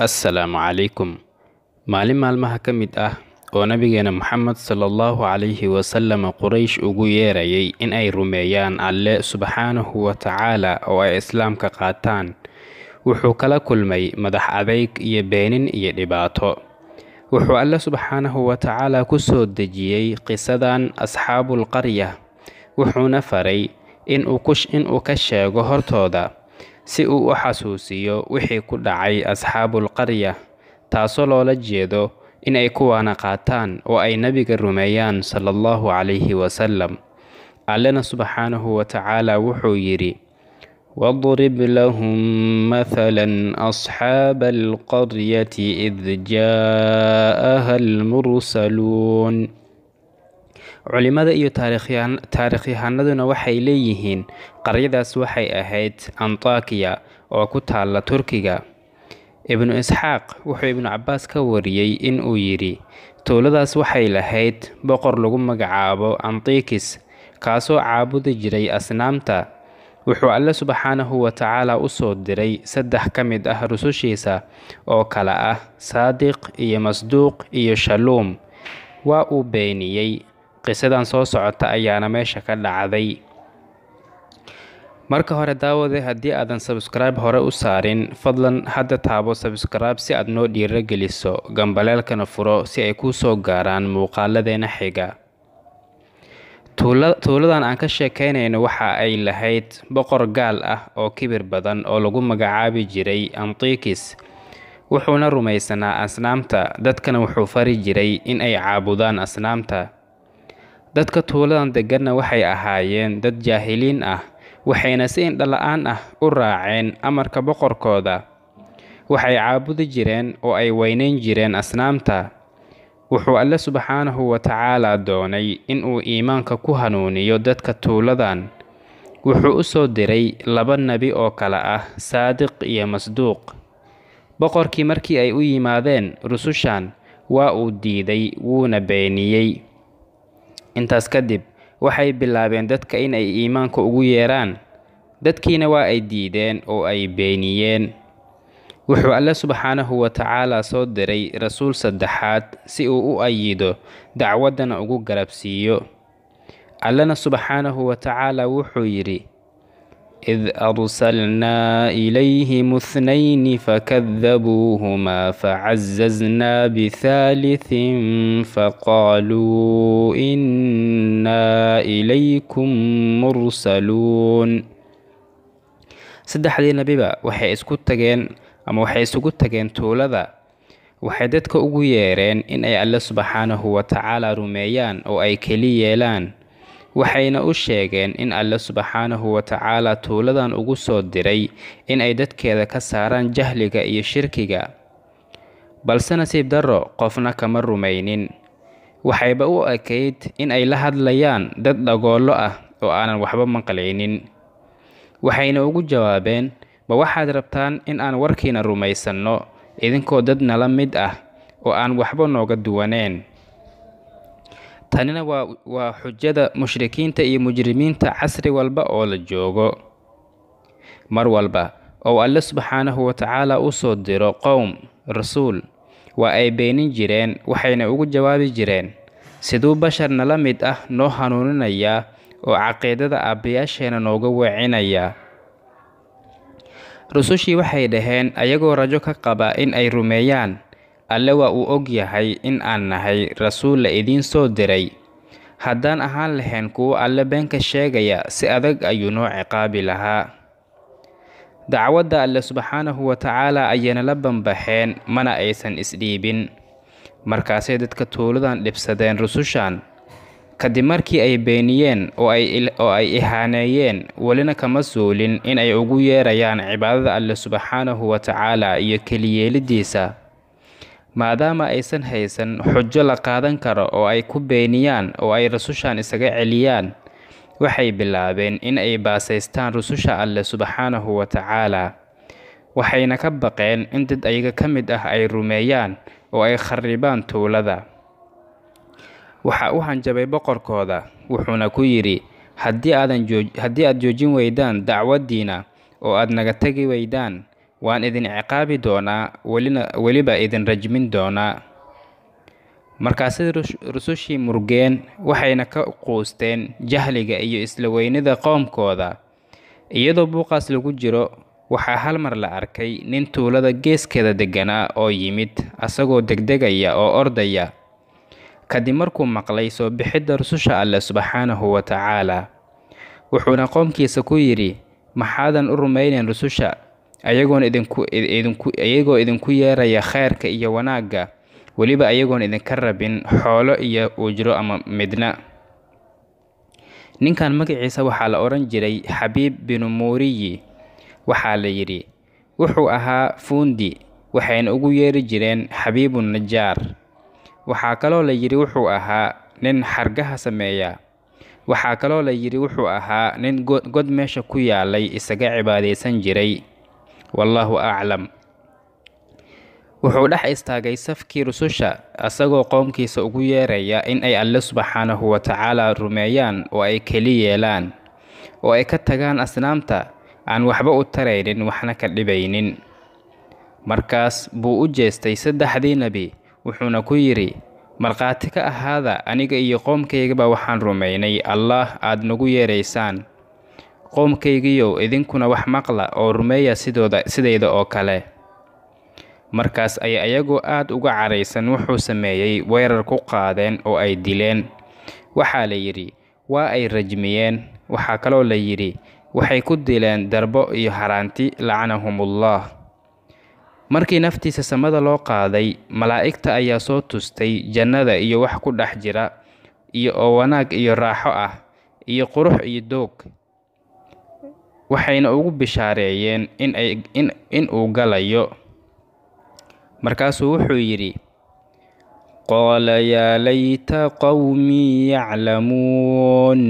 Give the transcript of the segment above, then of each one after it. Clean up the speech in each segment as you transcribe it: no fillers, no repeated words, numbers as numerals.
السلام عليكم معلم المحكمة ونبينا محمد صلى الله عليه وسلم قريش أجويرا يي إن أي رميان الله سبحانه وتعالى وإسلام كقاتان وحكلا كل مي مدح أبيك يبين يدباته وحو الله سبحانه وتعالى كسود دجيي قصدا أصحاب القرية وحو نفري إن أكشى جهر تودا سئو وحسوسيو وحي كدعي أصحاب القرية تاصلوا لجيدو إن أي كوانا قاتان وأي نبي الرميان صلى الله عليه وسلم علنا سبحانه وتعالى وحو يري واضرب لهم مثلا أصحاب القرية إذ جاءها المرسلون علماء تاريخيان وحي ليهين قريداس وحي أهيت أنطاكيا وكتال تركيا ابن إسحاق وحي ابن عباس كوريي إن أويري تولداس وحي لهيت بقر لغم مقعابو أنطيكس كاسو عابد جري أسنامتا وحو الله سبحانه وتعالى أصود دري سدح كمد أهرسو شيسا أو كلاء صادق إي مصدوق إي شلوم وأو بينيي قصدان سو سعودة أيانا ميشا كلا عذي مركا هورا داوذي هدي آدن سبسكرايب هورا أسارين فضلا حد تابو سبسكرايب سي أدنو دير جلسو غنباليل كنفرو سي أيكو سو غاران موقال لدينا حيقا tuuladan aan ka sheekaynayno waxa ay lahayd boqor gaal ah oo kibir badan oo lagu magacaabi jiray Antikis wuxuuna rumaysanaa asnaamta dadkana wuxuu fari jiray in ay caabudaan asnaamta dadka tuuladan deganna waxay ahaayeen dad jaahiliin ah waxayna si indhala'aan ah u raaceen amarka boqorkooda waxay caabudi jireen oo ay weynayn jireen asnaamta wuxuu Allah subhanahu wa ta'ala doonay in uu iimaanka ku hanuuniyo dadka tuuladan wuxuu u soo diray laba nabi oo kala ah saadiq iyo masduuq boqorkii markii ay u yimaadeen rusushan waa uu diiday wuuna beeniyay intaas kadib waxay bilaabeen dadka in ay iimaanka ugu yeeraan dadkiina waa ay diideen oo ay beeniyeen wuxuu Allah subhanahu wa ta'ala soo diray rasuul saddexaad si uu u ayido dacwadana ugu garabsiiyo Allahna subhanahu wa ta'ala wuxuu yiri idh arsalna ilayhim ithnayni fakadhabuhuma fa'azzazna bithalithin faqalu inna ilaykum mursaluun saddexdii nabiba waxay isku tageen ama waxay isugu tageen tuulada waxay dadka ugu yeereen in ay Allah subhanahu wa ta'ala rumeeyaan oo ay keli yeelaan waxayna u sheegeen in Allah subhanahu wa ta'ala tuuladan ugu soo diray in ay dadkeeda ka saaraan jahliga iyo shirkiga balse nasiib darro qofna kama rumeynin waxayba u ekeyd in ay la hadlayaan dad dhagoolo ah oo aanan waxba maqlaynin waxayna ugu jawaabeen ma waxaad rabtaan in aan warkiina rumaysanno idinkoo dad nala mid ah oo aan waxba nooga duwaneen tanina waa xujjada mushrikiinta iyo mujrimiinta casri walba oo la joogo mar walba oo Allah subhanahu wa ta'ala u soo diro qowm rasuul waa ay beenin jireen waxayna ugu jawaabi jireen siduu bashar nala mid ah noo hanuuninaya oo caqiidada aabayaasheena nooga weecinaya rusushii waxay dhaheen ayagoo rajo ka qaba in ay rumeeyaan alla waa uu og yahay in aan nahay rasuul la idin soo diray haddaan ahaan lahayn kuwa alla beenka sheegaya si adag ayuu noo ciqaabi lahaa dacwadda alla subxaanahu wa tacaala ayayna la banbaxeen mana aysan isdhiibin markaasay dadka tuuladan dhibsadeen rusushan kadib markii ay beeniyeen oo ay ihaaneeyeen walina kama suulin in ay ugu yeerayaan cibaadada Allah subhanahu wa ta'ala iyo kaliyeelidiisa maadaama aysan haysan xujjo la qaadan karo oo ay ku beeniyaan oo ay rusushan isaga celiyaan waxay bilaabeen in ay baasaystaan rususha Allah subhanahu wa ta'ala waxayna ka baqeen in dad ayaga kamid ah ay rumeeyaan oo ay kharribaan tuulada waxa uu hanjabay boqorkooda wuxuuna ku yiri haddii aad joojin weydaan dacwadiina oo aad naga tagi weydaan وأن إذن عقابي دونا ولبا إذن رجمين دونا مركاسد رسوشي مرجين وحينا كقوستين جهلجا إيو إسلوين إذا قام كوذا إيدو بوقاس لججرو وحا هالمر لأركي ننتو لدى جيس كذا دجنا أو يميت أساقو دجدجايا أو أردايا كدي مركو مقليسو بحد رسوشا الله سبحانه وتعالى وحونا قوم كيسا كويري محادن الرمين رسوشا أيقون إذن كويرا يا خيرك إيا وناقا وليبا أيقون إذن كربين حولو إيا وجرو أما مدنا نين كان مقعيسا وحال أورنجري حبيب بن موري وحال يري وحو أها فوندي وحين أقو يري جرين حبيب النجار وحاكالو ليري وحو أها نين حرقها سمايا وحاكالو ليري وحو أها نين قد ماشا كويا لي إساقا عبادي سنجري والله أعلم وحو لح استاغي سفكي رسوشا أساقو قومكي سأقو يريا إن أي الله سبحانه وتعالى رميان وأي كلي يلان وأي كتغان أسنامتا عن وحباء الترين وحنا كالبين مركاس بو أجيستي سدحدي نبي وحونا كويري مرقاتك هذا أنيق إي قومكي يقبا وحان رميني الله آد نقو يريسان قومكيجيو إذن كنا وحمقلا أو رمية سيدا أو كله مركز أيجو آد أجا عريسن وحو سمايي ويركو قادن أو أي ديلين وحاليري وأي رجميين وحاكلو ليري وحيكود ديلين دربو يهرانتي لعنهم الله مركي نفتي سسمدا لو قادي ملائكة أيا صوت تستي جندا إيو وحكو دحجرا إيو أوناك إيو راحوة إيو قروح إيو دوك waxayna ugu bishaareyeen in uu galayo markaasuu wuxuu yiri qala ya layta qawmi ya'lamun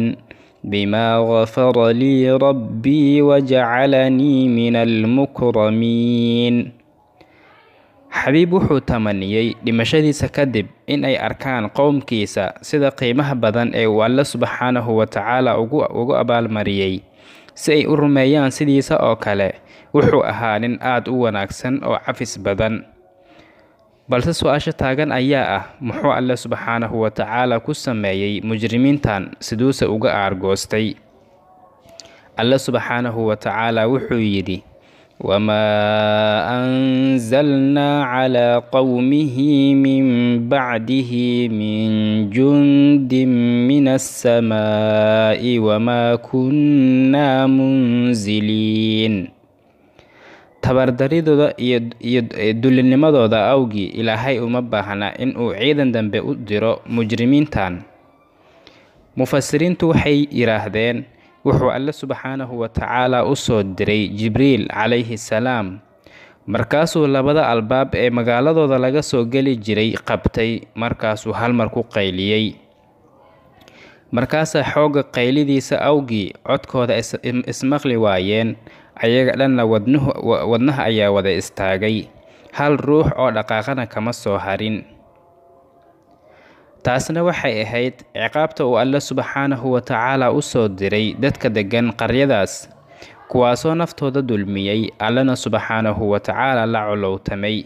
bima ghafara li rabbi waj'alani min al-mukramin Habib wuxuu tamaniyay dhimashadiisa kadib in ay arkaan qowmkiisa sida qiimaha badan ee Alla subhanahu wa ta'ala ugu abaalmariyay si ay u rumeeyaan sidiisa oo kale wuxuu ahaa nin aad u wanaagsan oo cafis badan balse su'aasha taagan ayaa ah muxuu Alla subhanahu wa ta'ala ku sameeyay mujrimiintan siduusa uga aargoostay Alla subhanahu wa ta'ala wuxuu yidhi وما أنزلنا على قومه من بعده من جند من السماء وما كنا منزلين تبردريدو دولنمادو دا أوغي إلى هاي أمباهنا إن أعيدا دنبي أدرو مجرمين تان مفسرين توحي إراهدين wuxuu Alla subhanahu wa ta'ala u soo diray Jibriil alayhi salaam markaasuu labada albaab ee magaaladooda laga soo gali jiray qabtay markaasuu halmar ku qayliyay markaas xooga qaylidiisa awgi codkooda ismaqli waayeen ayaga dhanna wadnaha ayaa wada istaagay hal ruux oo dhaqaaqana kama soo harin taasna waxay ahayd ciqaabta uu Alla subhanahu wa ta'ala u soo diray dadka degan qaryadaas kuwaasoo naftooda dulmiyay Allana subhanahu wa ta'ala la culowtamay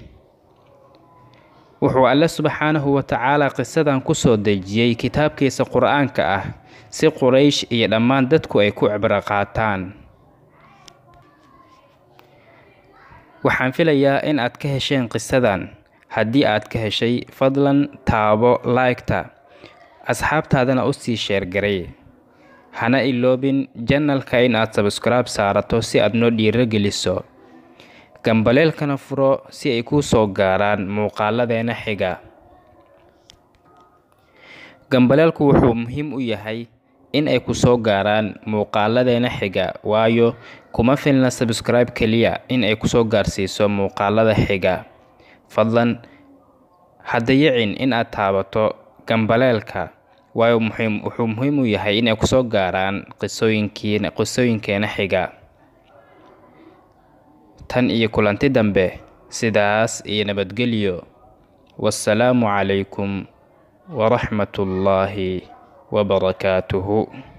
wuxuu Alla subhanahu wa ta'ala qisadan ku soo dejiyay kitaabkiisa Qur'aanka ah si qureysh iyo dhammaan dadku ay ku cibra qaataan waxaan filayaa in aad ka hesheen qisadan haddii aad ka heshay fadlan taabo like-ta asxaabtaadana u sii share garay hana iloobin channel-ka in aad subscribe saarato si aad noo dhiirigeliso gambaleelkana furo si ay ku soo gaaraan muuqaaladeena xiga gambaleelku wuxuu muhiim u yahay in ay ku soo gaaraan muuqaaladeena xiga waayo kuma filna subscribe kaliya in ay ku soo gaarsiiso muuqaalada xiga fadlan hadda yicin in aad taabato gambaleelka waayo wuxuu muhiim u yahay in ay ku soo gaaraan qisooyinkeena xiga tan iyo kulanti dambe sidaas iyo nabadgelyo wassalaamu calaykum waraxmatullaahi wabarakaatuhu